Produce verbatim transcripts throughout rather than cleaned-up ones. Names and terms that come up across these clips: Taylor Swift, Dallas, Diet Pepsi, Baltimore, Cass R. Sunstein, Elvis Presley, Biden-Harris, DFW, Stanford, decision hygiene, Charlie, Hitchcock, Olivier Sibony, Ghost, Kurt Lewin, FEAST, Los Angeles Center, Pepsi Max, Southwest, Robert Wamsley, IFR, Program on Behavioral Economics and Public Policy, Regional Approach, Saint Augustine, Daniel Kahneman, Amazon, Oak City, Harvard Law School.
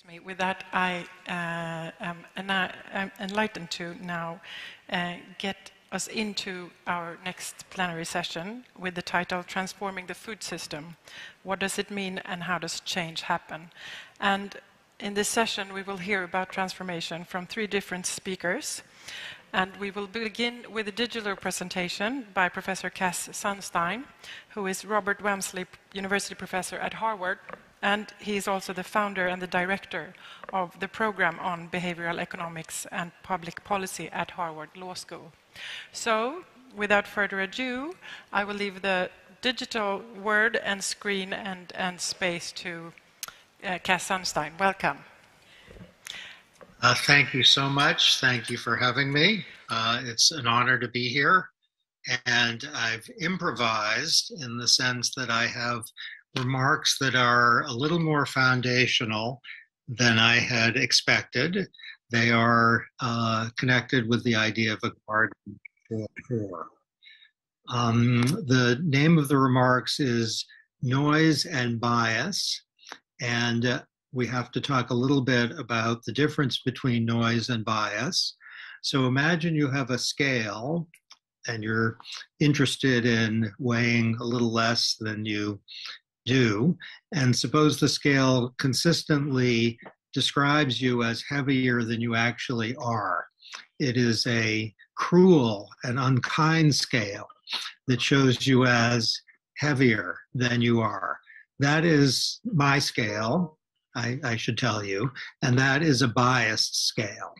Excuse me. With that, I uh, am, and I, I'm enlightened to now uh, get us into our next plenary session with the title Transforming the Food System. What does it mean and how does change happen? And in this session we will hear about transformation from three different speakers. And we will begin with a digital presentation by Professor Cass Sunstein, who is Robert Wamsley University Professor at Harvard, and he is also the founder and the director of the Program on Behavioral Economics and Public Policy at Harvard Law School. So, without further ado, I will leave the digital word and screen and, and space to uh, Cass Sunstein. Welcome. Uh, thank you so much. Thank you for having me. Uh, it's an honor to be here. And I've improvised in the sense that I have remarks that are a little more foundational than I had expected. They are uh, connected with the idea of a garden for poor. Um, the name of the remarks is Noise and Bias, and uh, we have to talk a little bit about the difference between noise and bias. So imagine you have a scale and you're interested in weighing a little less than you do, and suppose the scale consistently describes you as heavier than you actually are. It is a cruel and unkind scale that shows you as heavier than you are. That is my scale, I, I should tell you, and that is a biased scale.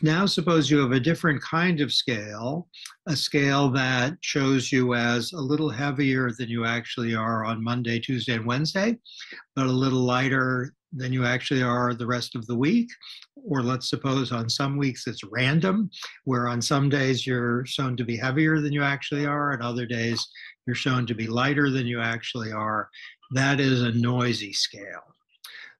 Now suppose you have a different kind of scale, a scale that shows you as a little heavier than you actually are on Monday, Tuesday, and Wednesday, but a little lighter than you actually are the rest of the week. Or let's suppose on some weeks it's random, where on some days you're shown to be heavier than you actually are, and other days you're shown to be lighter than you actually are. That is a noisy scale.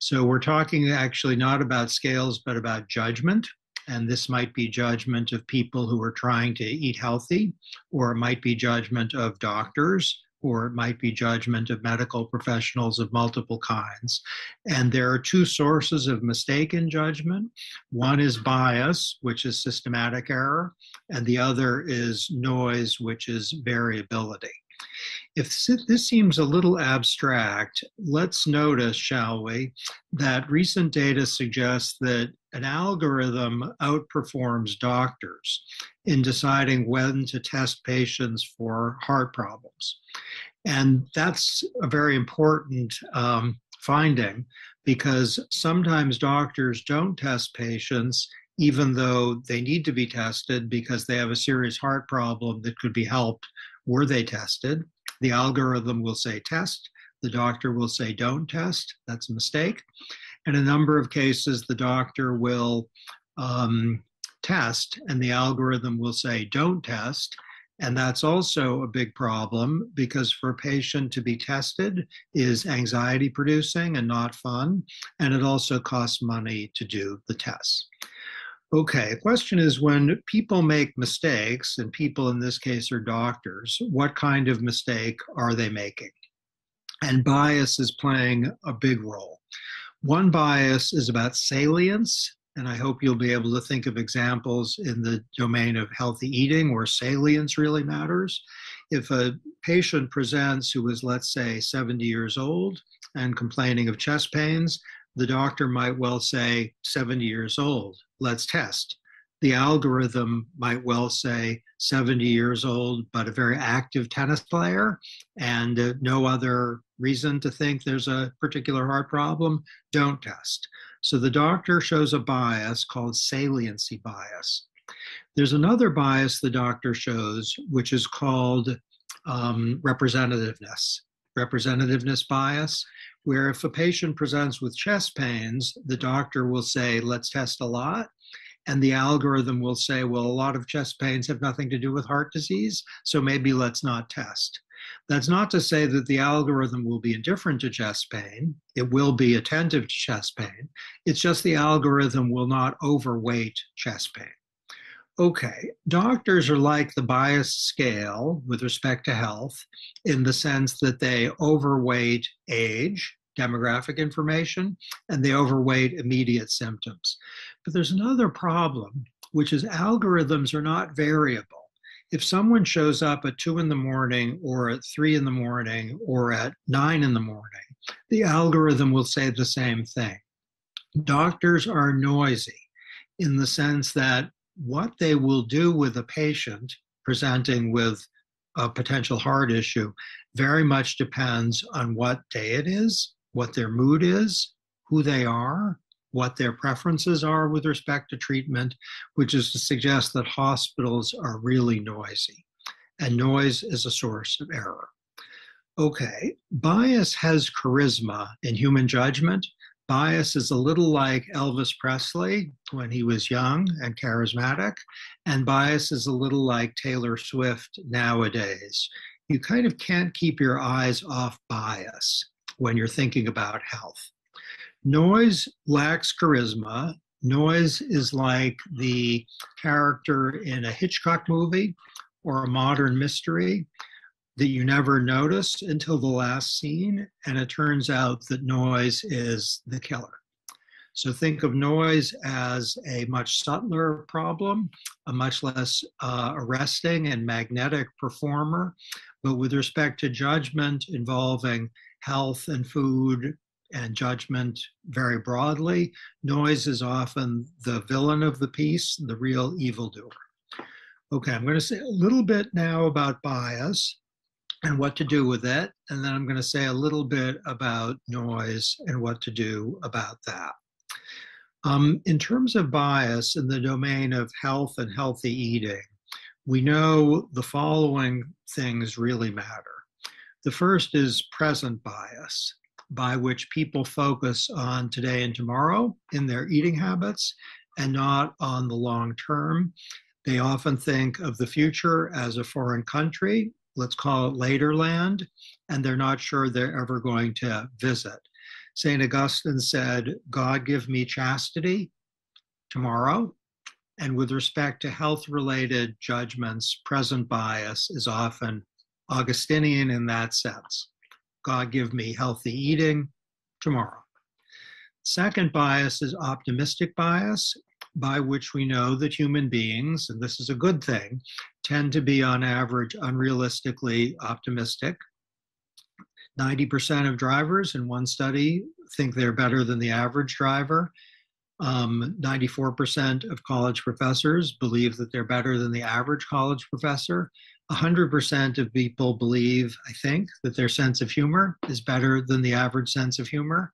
So we're talking actually not about scales, but about judgment. And this might be judgment of people who are trying to eat healthy, or it might be judgment of doctors, or it might be judgment of medical professionals of multiple kinds. And there are two sources of mistaken judgment. One is bias, which is systematic error, and the other is noise, which is variability. If this seems a little abstract, let's notice, shall we, that recent data suggests that an algorithm outperforms doctors in deciding when to test patients for heart problems. And that's a very important um, finding, because sometimes doctors don't test patients even though they need to be tested because they have a serious heart problem that could be helped were they tested. The algorithm will say test, the doctor will say don't test, that's a mistake. In a number of cases, the doctor will um, test and the algorithm will say don't test. And that's also a big problem, because for a patient to be tested is anxiety producing and not fun. And it also costs money to do the tests. Okay, the question is, when people make mistakes, and people in this case are doctors, what kind of mistake are they making? And bias is playing a big role. One bias is about salience, and I hope you'll be able to think of examples in the domain of healthy eating where salience really matters. If a patient presents who is, let's say, seventy years old and complaining of chest pains, the doctor might well say, seventy years old, let's test. The algorithm might well say, seventy years old, but a very active tennis player, and uh, no other reason to think there's a particular heart problem, don't test. So the doctor shows a bias called saliency bias. There's another bias the doctor shows, which is called um, representativeness. Representativeness bias, where if a patient presents with chest pains, the doctor will say, let's test a lot. And the algorithm will say, well, a lot of chest pains have nothing to do with heart disease, so maybe let's not test. That's not to say that the algorithm will be indifferent to chest pain. It will be attentive to chest pain. It's just the algorithm will not overweight chest pain. Okay, doctors are like the bias scale with respect to health in the sense that they overweight age, demographic information, and they overweight immediate symptoms. But there's another problem, which is algorithms are not variable. If someone shows up at two in the morning or at three in the morning or at nine in the morning, the algorithm will say the same thing. Doctors are noisy in the sense that what they will do with a patient presenting with a potential heart issue very much depends on what day it is, what their mood is, who they are, what their preferences are with respect to treatment, which is to suggest that hospitals are really noisy, and noise is a source of error. Okay, bias has charisma in human judgment. Bias is a little like Elvis Presley when he was young and charismatic, and bias is a little like Taylor Swift nowadays. You kind of can't keep your eyes off bias when you're thinking about health. Noise lacks charisma. Noise is like the character in a Hitchcock movie or a modern mystery that you never noticed until the last scene, and it turns out that noise is the killer. So think of noise as a much subtler problem, a much less uh, arresting and magnetic performer, but with respect to judgment involving health and food, and judgment very broadly, noise is often the villain of the piece, the real evildoer. Okay, I'm going to say a little bit now about bias and what to do with it, and then I'm going to say a little bit about noise and what to do about that. Um, in terms of bias in the domain of health and healthy eating, we know the following things really matter. The first is present bias, by which people focus on today and tomorrow in their eating habits and not on the long term. They often think of the future as a foreign country, let's call it later land, and they're not sure they're ever going to visit. Saint Augustine said, "God give me chastity tomorrow." And with respect to health-related judgments, present bias is often Augustinian in that sense. God give me healthy eating tomorrow. Second bias is optimistic bias, by which we know that human beings, and this is a good thing, tend to be on average unrealistically optimistic. ninety percent of drivers in one study think they're better than the average driver. Um, ninety-four percent of college professors believe that they're better than the average college professor. one hundred percent of people believe, I think, that their sense of humor is better than the average sense of humor.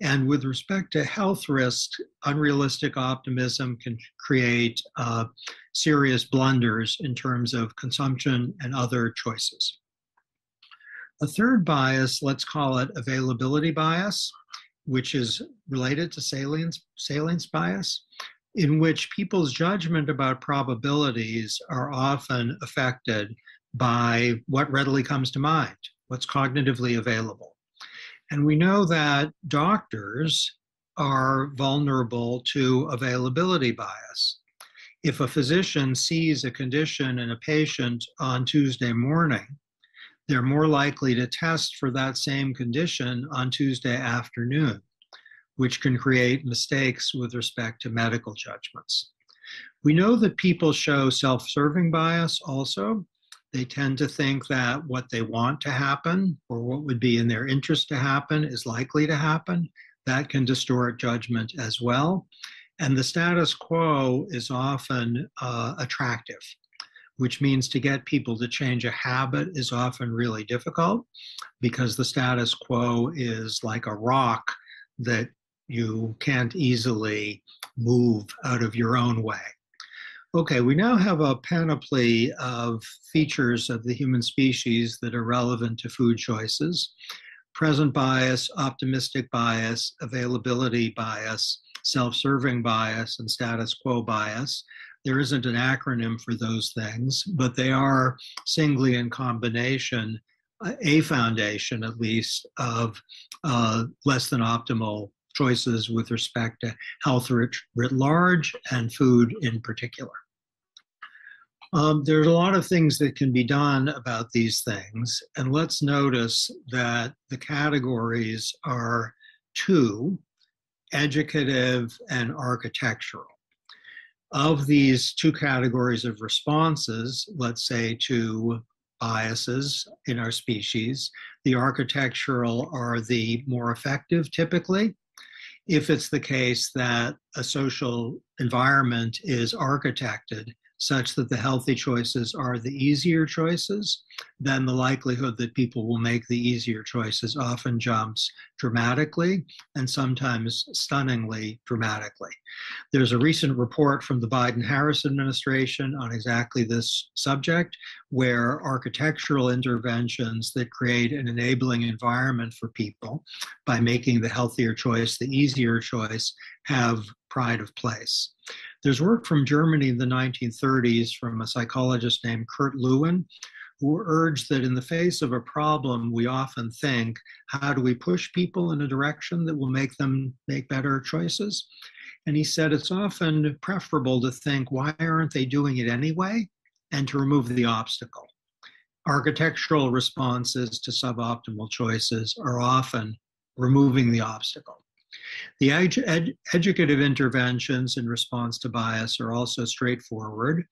And with respect to health risk, unrealistic optimism can create uh, serious blunders in terms of consumption and other choices. A third bias, let's call it availability bias, which is related to salience, salience bias, in which people's judgment about probabilities are often affected by what readily comes to mind, what's cognitively available. And we know that doctors are vulnerable to availability bias. If a physician sees a condition in a patient on Tuesday morning, they're more likely to test for that same condition on Tuesday afternoon, which can create mistakes with respect to medical judgments. We know that people show self-serving bias also. They tend to think that what they want to happen or what would be in their interest to happen is likely to happen. That can distort judgment as well. And the status quo is often uh, attractive, which means to get people to change a habit is often really difficult because the status quo is like a rock that you can't easily move out of your own way. Okay, we now have a panoply of features of the human species that are relevant to food choices. Present bias, optimistic bias, availability bias, self-serving bias, and status quo bias. There isn't an acronym for those things, but they are singly in combination a foundation, at least, of uh, less than optimal choices with respect to health writ large and food in particular. Um, there's a lot of things that can be done about these things. And let's notice that the categories are two, educative and architectural. Of these two categories of responses, let's say to biases in our species, the architectural are the more effective typically. If it's the case that a social environment is architected such that the healthy choices are the easier choices, then the likelihood that people will make the easier choices often jumps dramatically and sometimes stunningly dramatically. There's a recent report from the Biden-Harris administration on exactly this subject, where architectural interventions that create an enabling environment for people by making the healthier choice the easier choice have pride of place. There's work from Germany in the nineteen thirties from a psychologist named Kurt Lewin, who urged that in the face of a problem, we often think, how do we push people in a direction that will make them make better choices? And he said it's often preferable to think, why aren't they doing it anyway? And to remove the obstacle. Architectural responses to suboptimal choices are often removing the obstacle. The edu- ed- educative interventions in response to bias are also straightforward.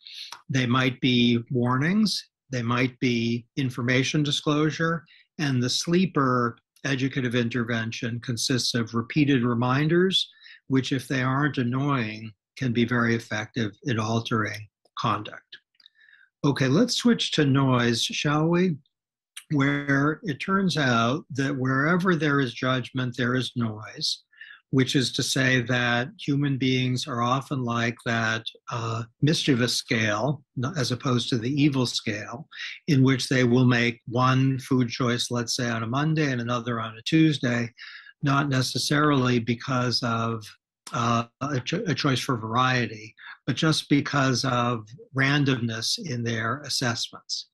They might be warnings, they might be information disclosure, and the sleeper educative intervention consists of repeated reminders, which if they aren't annoying, can be very effective in altering conduct. Okay, let's switch to noise, shall we? Where it turns out that wherever there is judgment, there is noise, which is to say that human beings are often like that uh, mischievous scale, as opposed to the evil scale, in which they will make one food choice, let's say on a Monday and another on a Tuesday, not necessarily because of uh, a, cho- a choice for variety, but just because of randomness in their assessments.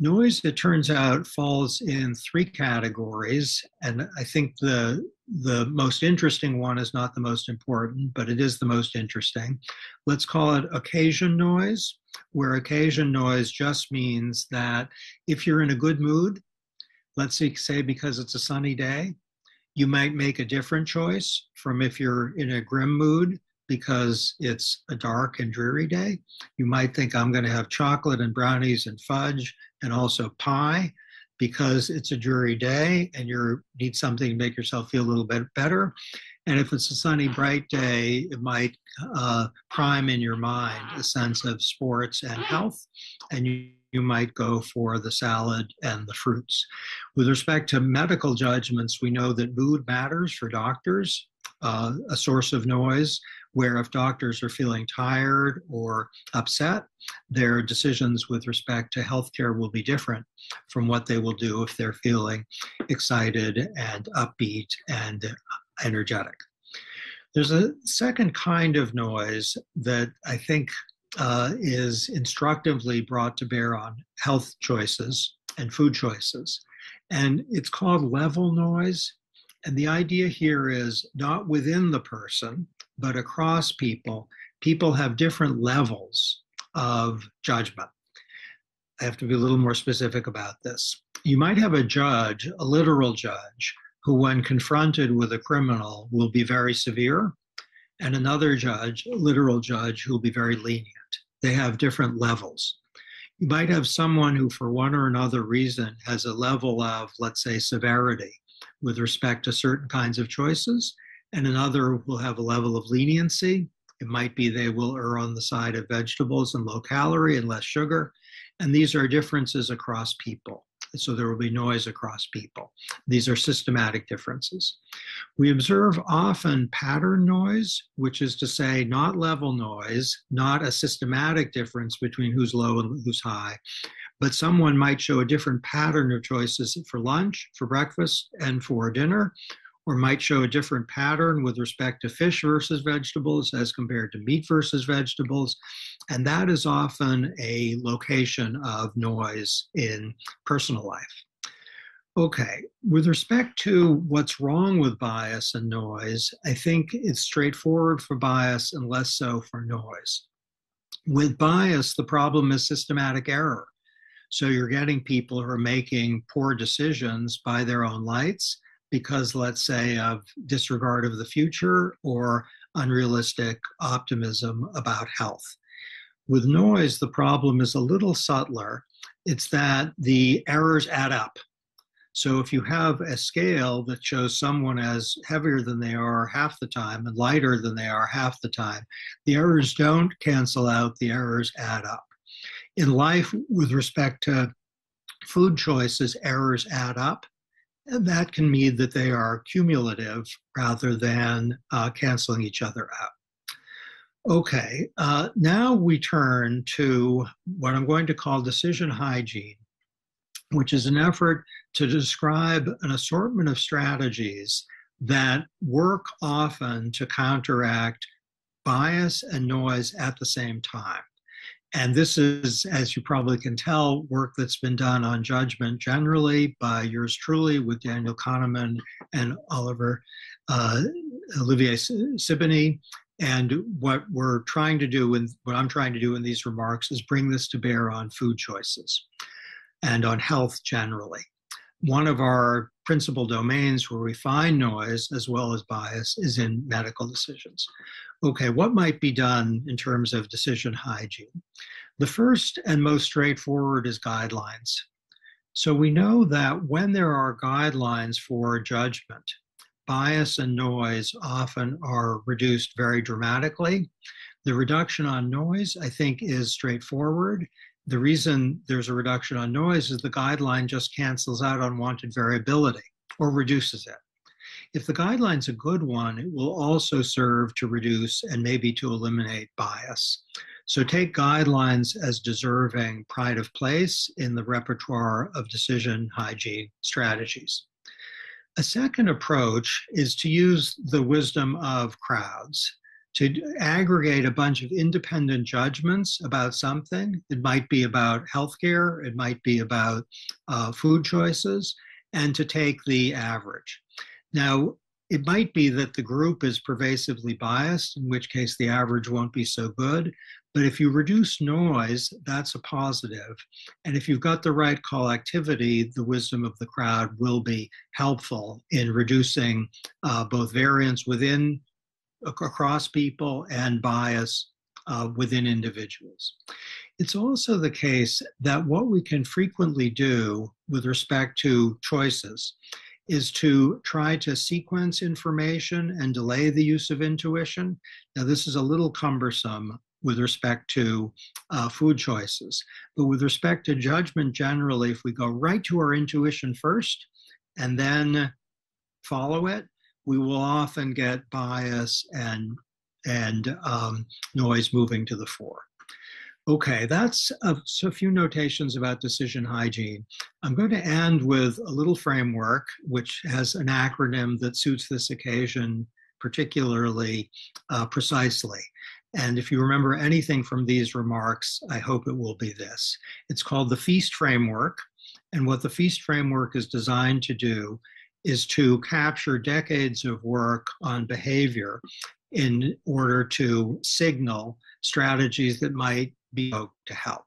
Noise, it turns out, falls in three categories, and I think the the most interesting one is not the most important, but it is the most interesting. Let's call it occasion noise, where occasion noise just means that if you're in a good mood, let's say because it's a sunny day, you might make a different choice from if you're in a grim mood because it's a dark and dreary day. You might think, I'm going to have chocolate and brownies and fudge and also pie because it's a dreary day and you need something to make yourself feel a little bit better. And if it's a sunny, bright day, it might uh, prime in your mind a sense of sports and health, and you, you might go for the salad and the fruits. With respect to medical judgments, we know that mood matters for doctors, uh, a source of noise, where if doctors are feeling tired or upset, their decisions with respect to healthcare will be different from what they will do if they're feeling excited and upbeat and energetic. There's a second kind of noise that I think uh, is instructively brought to bear on health choices and food choices, and it's called level noise. And the idea here is not within the person, but across people, people have different levels of judgment. I have to be a little more specific about this. You might have a judge, a literal judge, who when confronted with a criminal will be very severe, and another judge, a literal judge, who will be very lenient. They have different levels. You might have someone who for one or another reason has a level of, let's say, severity with respect to certain kinds of choices, and another will have a level of leniency. It might be they will err on the side of vegetables and low calorie and less sugar. And these are differences across people. So there will be noise across people. These are systematic differences. We observe often pattern noise, which is to say not level noise, not a systematic difference between who's low and who's high, but someone might show a different pattern of choices for lunch, for breakfast, and for dinner, or might show a different pattern with respect to fish versus vegetables as compared to meat versus vegetables. And that is often a location of noise in personal life. Okay, with respect to what's wrong with bias and noise, I think it's straightforward for bias and less so for noise. With bias, the problem is systematic error. So you're getting people who are making poor decisions by their own lights because, let's say, of disregard of the future or unrealistic optimism about health. With noise, the problem is a little subtler. It's that the errors add up. So if you have a scale that shows someone as heavier than they are half the time and lighter than they are half the time, the errors don't cancel out, the errors add up. In life, with respect to food choices, errors add up. And that can mean that they are cumulative rather than uh, canceling each other out. Okay, uh, now we turn to what I'm going to call decision hygiene, which is an effort to describe an assortment of strategies that work often to counteract bias and noise at the same time. And this is, as you probably can tell, work that's been done on judgment generally by yours truly with Daniel Kahneman and Oliver, uh, Olivier Sibony. And what we're trying to do, and what I'm trying to do in these remarks, is bring this to bear on food choices and on health generally. One of our principal domains where we find noise as well as bias is in medical decisions. Okay, what might be done in terms of decision hygiene? The first and most straightforward is guidelines. So we know that when there are guidelines for judgment, bias and noise often are reduced very dramatically. The reduction on noise, I think, is straightforward. The reason there's a reduction on noise is the guideline just cancels out unwanted variability or reduces it. If the guideline's a good one, it will also serve to reduce and maybe to eliminate bias. So take guidelines as deserving pride of place in the repertoire of decision hygiene strategies. A second approach is to use the wisdom of crowds, to aggregate a bunch of independent judgments about something. It might be about healthcare, it might be about uh, food choices, and to take the average. Now, it might be that the group is pervasively biased, in which case the average won't be so good, but if you reduce noise, that's a positive. And if you've got the right collectivity, the wisdom of the crowd will be helpful in reducing uh, both variance within across people and bias uh, within individuals. It's also the case that what we can frequently do with respect to choices is to try to sequence information and delay the use of intuition. Now, this is a little cumbersome with respect to uh, food choices, but with respect to judgment generally, if we go right to our intuition first and then follow it, we will often get bias and, and um, noise moving to the fore. Okay, that's a, so a few notations about decision hygiene. I'm going to end with a little framework which has an acronym that suits this occasion particularly uh, precisely. And if you remember anything from these remarks, I hope it will be this. It's called the FEAST framework. And what the FEAST framework is designed to do is to capture decades of work on behavior in order to signal strategies that might be to help.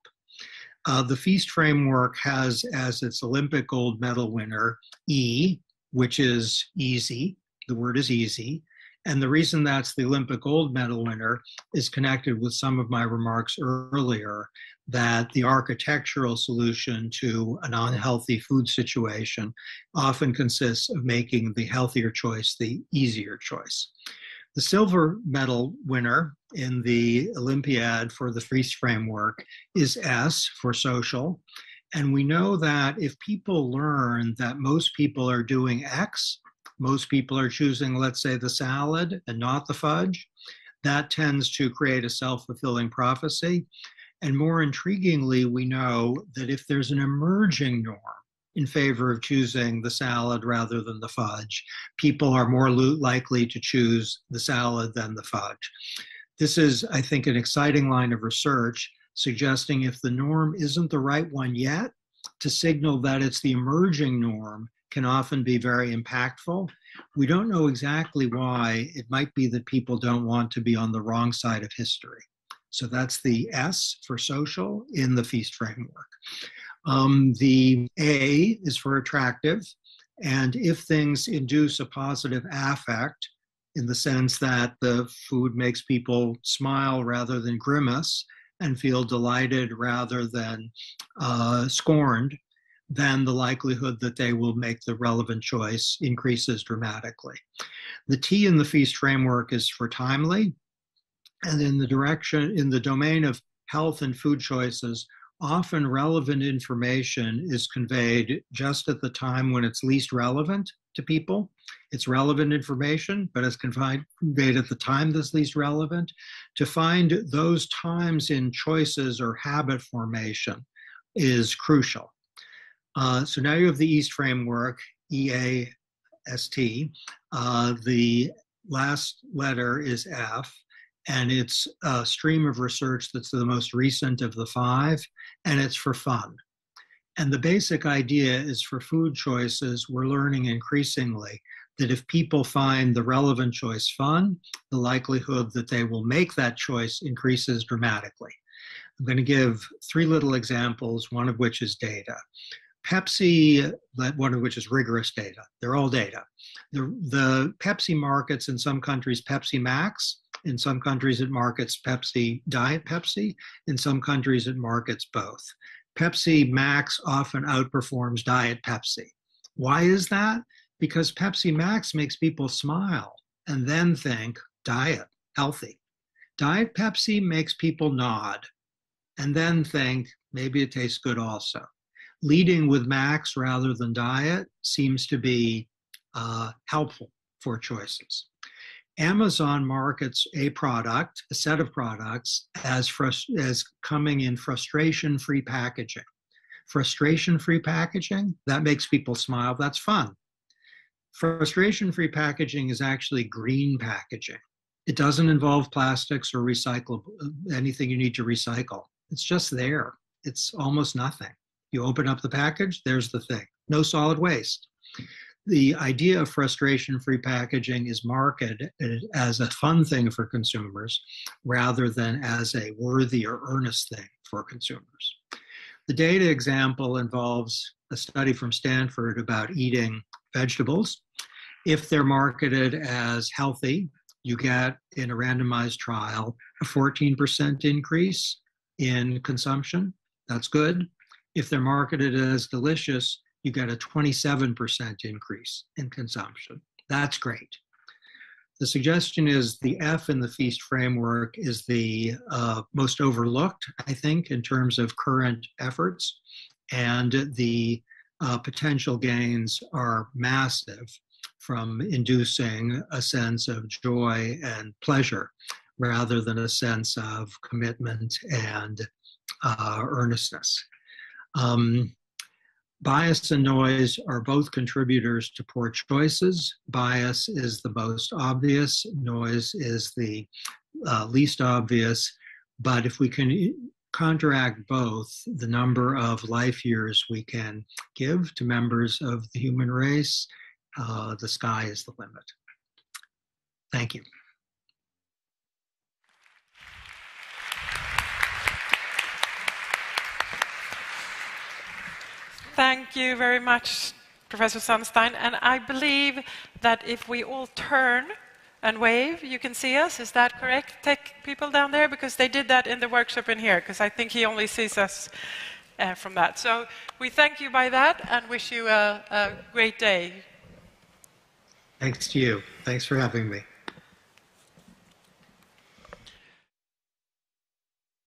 Uh, the FEAST framework has as its Olympic gold medal winner E, which is easy. The word is easy. And the reason that's the Olympic gold medal winner is connected with some of my remarks earlier, that the architectural solution to an unhealthy food situation often consists of making the healthier choice the easier choice. The silver medal winner in the Olympiad for the FEAST framework is S for social. And we know that if people learn that most people are doing X, most people are choosing, let's say, the salad and not the fudge, that tends to create a self-fulfilling prophecy. And more intriguingly, we know that if there's an emerging norm in favor of choosing the salad rather than the fudge, people are more likely to choose the salad than the fudge. This is, I think, an exciting line of research suggesting if the norm isn't the right one yet, to signal that it's the emerging norm can often be very impactful. We don't know exactly why. It might be that people don't want to be on the wrong side of history. So that's the S for social in the FEAST framework. Um, the A is for attractive. And if things induce a positive affect, in the sense that the food makes people smile rather than grimace and feel delighted rather than uh, scorned, then the likelihood that they will make the relevant choice increases dramatically. The T in the FEAST framework is for timely, and in the direction, in the domain of health and food choices, often relevant information is conveyed just at the time when it's least relevant to people. It's relevant information, but it's conveyed at the time that's least relevant, to find those times in choices or habit formation is crucial. Uh, so now you have the EAST framework, E A S T. Uh, the last letter is F, and it's a stream of research that's the most recent of the five, and it's for fun. And the basic idea is for food choices, we're learning increasingly that if people find the relevant choice fun, the likelihood that they will make that choice increases dramatically. I'm going to give three little examples, one of which is data. Pepsi, one of which is rigorous data. They're all data. The, the Pepsi markets in some countries, Pepsi Max. In some countries, it markets Pepsi, Diet Pepsi. In some countries, it markets both. Pepsi Max often outperforms Diet Pepsi. Why is that? Because Pepsi Max makes people smile and then think diet, healthy. Diet Pepsi makes people nod and then think maybe it tastes good also. Leading with Max rather than diet seems to be uh, helpful for choices. Amazon markets a product, a set of products, as, as coming in frustration-free packaging. Frustration-free packaging, that makes people smile, that's fun. Frustration-free packaging is actually green packaging. It doesn't involve plastics or recyclable, anything you need to recycle. It's just there. It's almost nothing. You open up the package, there's the thing. No solid waste. The idea of frustration-free packaging is marketed as a fun thing for consumers rather than as a worthy or earnest thing for consumers. The data example involves a study from Stanford about eating vegetables. If they're marketed as healthy, you get in a randomized trial a fourteen percent increase in consumption. That's good. If they're marketed as delicious, you get a twenty-seven percent increase in consumption. That's great. The suggestion is the F in the FEAST framework is the uh, most overlooked, I think, in terms of current efforts, and the uh, potential gains are massive from inducing a sense of joy and pleasure rather than a sense of commitment and uh, earnestness. Um, Bias and noise are both contributors to poor choices. Bias is the most obvious. Noise is the uh, least obvious. But if we can counteract both, the number of life years we can give to members of the human race, uh, the sky is the limit. Thank you. Thank you very much, Professor Sunstein. And I believe that if we all turn and wave, you can see us. Is that correct, tech people down there? Because they did that in the workshop in here, because I think he only sees us uh, from that. So we thank you by that and wish you a, a great day. Thanks to you. Thanks for having me.